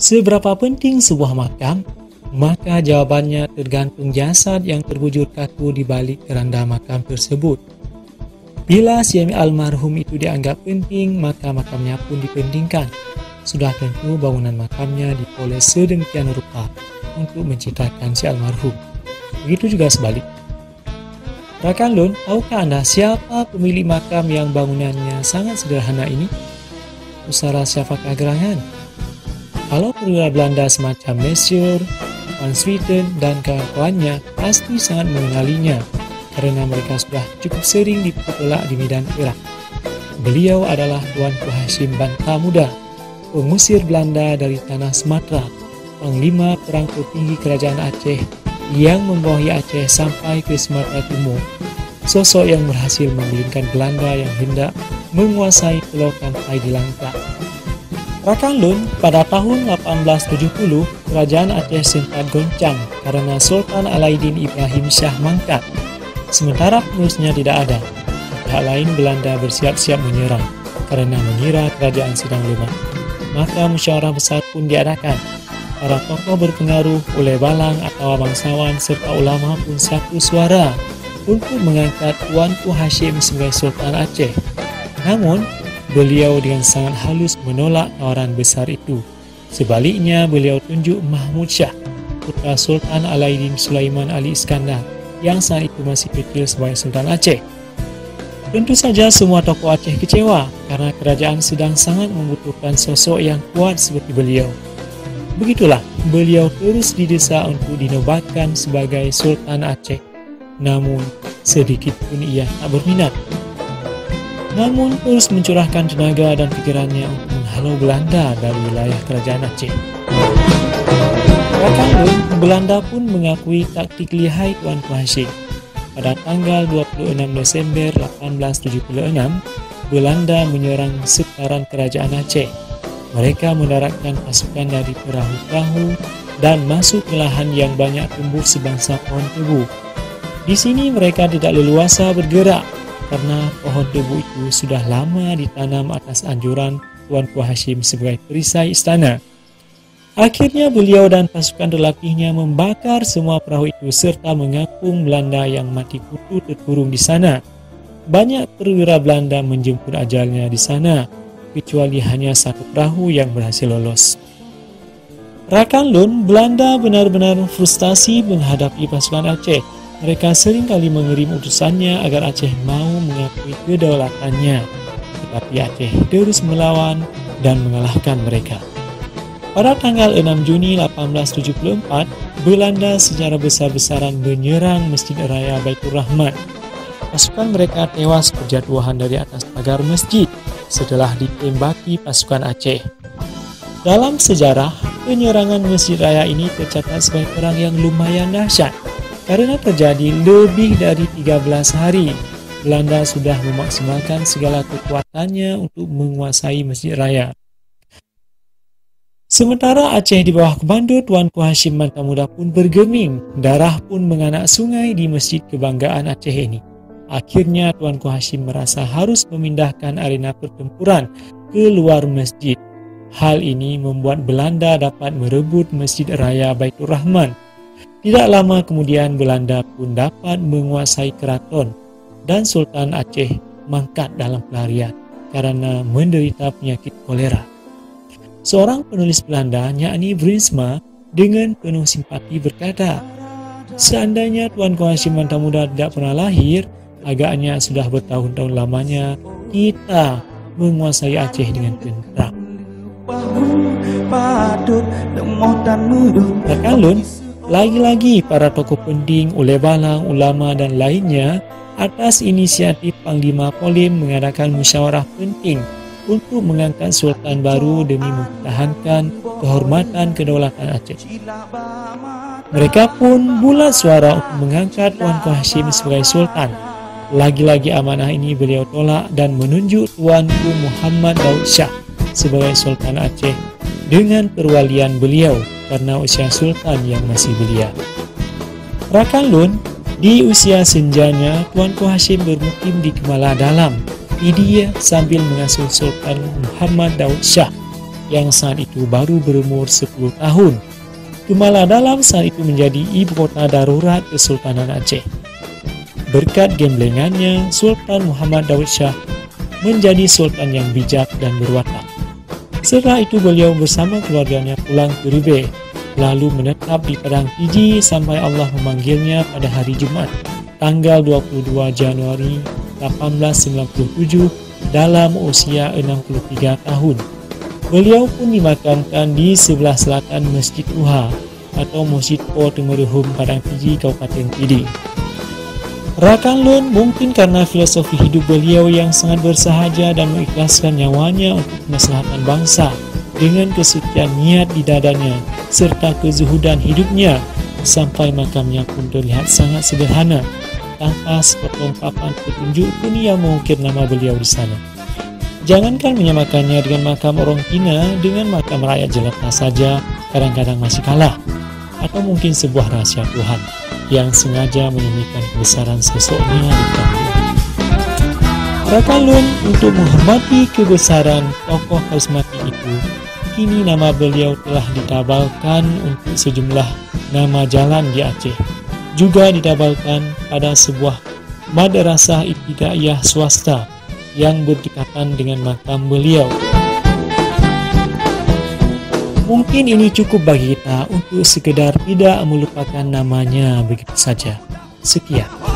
Seberapa penting sebuah makam? Maka jawabannya tergantung jasad yang terwujud kaku di balik keranda makam tersebut. Bila Syami almarhum itu dianggap penting, maka makamnya pun dipentingkan. Sudah tentu bangunan makamnya dipoles sedemikian rupa untuk mencitrakan si almarhum. Begitu juga sebaliknya. Rakan Lun, tahukah Anda siapa pemilik makam yang bangunannya sangat sederhana ini? Pusara siapakah gerangan? Kalau perwira Belanda semacam Monsieur, Van Swieten, dan kawan-kawannya pasti sangat mengenalinya, karena mereka sudah cukup sering dipetolak di medan perang. Beliau adalah Tuanku Hasyem Banta Muda, pengusir Belanda dari tanah Sumatera, panglima perang tertinggi kerajaan Aceh, yang membawahi Aceh sampai ke Sumatera Timur, sosok yang berhasil menggulingkan Belanda yang hendak menguasai Pulau Kampai di Langkat. Rakan Lun, pada tahun 1870, kerajaan Aceh sempat goncang karena Sultan Alaidin Ibrahim Syah mangkat, sementara penerusnya tidak ada. Pihak lain Belanda bersiap-siap menyerang karena mengira kerajaan sedang lemah. Maka musyawarah besar pun diadakan. Para tokoh berpengaruh, oleh balang atau bangsawan serta ulama pun satu suara untuk mengangkat Tuanku Hasyem sebagai Sultan Aceh. Namun, beliau dengan sangat halus menolak tawaran besar itu. Sebaliknya, beliau tunjuk Mahmud Syah, putra Sultan Alaidin Sulaiman Ali Iskandar, yang saat itu masih kecil sebagai Sultan Aceh. Tentu saja semua tokoh Aceh kecewa karena kerajaan sedang sangat membutuhkan sosok yang kuat seperti beliau. Begitulah, beliau terus didesak untuk dinobatkan sebagai Sultan Aceh, namun sedikit pun ia tak berminat. Namun terus mencurahkan tenaga dan pikirannya untuk menghalau Belanda dari wilayah kerajaan Aceh. Bahkan Belanda pun mengakui taktik lihai Tuanku Hasyem. Pada tanggal 26 Desember 1876, Belanda menyerang sekitaran kerajaan Aceh. Mereka mendaratkan pasukan dari perahu-perahu dan masuk ke lahan yang banyak tumbuh sebangsa pohon tebu. Di sini mereka tidak leluasa bergerak karena pohon tebu itu sudah lama ditanam atas anjuran Tuanku Hasyem sebagai perisai istana. Akhirnya beliau dan pasukan lelaknya membakar semua perahu itu serta mengapung Belanda yang mati kutu terkurung di sana. Banyak perwira Belanda menjemput ajalnya di sana, kecuali hanya satu perahu yang berhasil lolos. Rakan Lun, Belanda benar-benar frustasi menghadapi pasukan Aceh. Mereka seringkali mengirim utusannya agar Aceh mau mengakui kedaulatannya, tetapi Aceh terus melawan dan mengalahkan mereka. Pada tanggal 6 Juni 1874, Belanda secara besar-besaran menyerang Masjid Raya Baiturrahman. Pasukan mereka tewas berjatuhan dari atas pagar masjid setelah ditembaki pasukan Aceh. Dalam sejarah, penyerangan Masjid Raya ini tercatat sebagai perang yang lumayan dahsyat karena terjadi lebih dari 13 hari. Belanda sudah memaksimalkan segala kekuatannya untuk menguasai Masjid Raya. Sementara Aceh di bawah komando Tuanku Hasyem Banta Muda pun bergeming, darah pun menganak sungai di masjid kebanggaan Aceh ini. Akhirnya Tuanku Hasyem merasa harus memindahkan arena pertempuran ke luar masjid. Hal ini membuat Belanda dapat merebut Masjid Raya Baiturrahman. Tidak lama kemudian Belanda pun dapat menguasai keraton dan Sultan Aceh mangkat dalam pelarian karena menderita penyakit kolera. Seorang penulis Belanda, yakni Brinsma, dengan penuh simpati berkata, "Seandainya Tuanku Hasyem Banta Muda tidak pernah lahir, agaknya sudah bertahun-tahun lamanya kita menguasai Aceh dengan tenang." Rakan Lun, lagi-lagi para tokoh penting, oleh balang, ulama dan lainnya atas inisiatif Panglima Polim mengadakan musyawarah penting untuk mengangkat sultan baru demi mempertahankan kehormatan kedaulatan Aceh. Mereka pun bulat suara untuk mengangkat Tuanku Hasyem sebagai sultan. Lagi-lagi amanah ini beliau tolak dan menunjuk Tuanku Muhammad Daud Syah sebagai Sultan Aceh dengan perwalian beliau karena usia sultan yang masih belia. Rakan Lun, di usia senjanya Tuanku Hasyem bermukim di Kemala Dalam, Pidie, sambil mengasuh Sultan Muhammad Daud Syah. yang saat itu baru berumur 10 tahun. Kemala Dalam saat itu menjadi ibu kota darurat Kesultanan Aceh. Berkat gemblengannya, Sultan Muhammad Daud Syah menjadi sultan yang bijak dan berwatak. Setelah itu beliau bersama keluarganya pulang ke Ribe, lalu menetap di Padang Tiji sampai Allah memanggilnya pada hari Jumat, tanggal 22 Januari 1897, dalam usia 63 tahun. Beliau pun dimakamkan di sebelah selatan Masjid Uha atau Masjid Watu Muruhum, Padang Tiji, Kabupaten Pidie. Rakan Lun, mungkin karena filosofi hidup beliau yang sangat bersahaja dan mengikhlaskan nyawanya untuk kemaslahatan bangsa, dengan kesucian niat di dadanya serta kezuhudan hidupnya, sampai makamnya pun terlihat sangat sederhana, tanpa sepotong papan petunjuk pun yang mengukir nama beliau di sana. Jangankan menyamakannya dengan makam orang Cina, dengan makam rakyat jelata saja kadang-kadang masih kalah. Atau mungkin sebuah rahasia Tuhan yang sengaja menyembunyikan kebesaran sosoknya di kampung. Rakan Lun, untuk menghormati kebesaran tokoh karismatik itu, kini nama beliau telah ditabalkan untuk sejumlah nama jalan di Aceh. Juga ditabalkan pada sebuah madrasah ibtidaiyah swasta yang berdekatan dengan makam beliau. Mungkin ini cukup bagi kita untuk sekedar tidak melupakan namanya begitu saja. Sekian.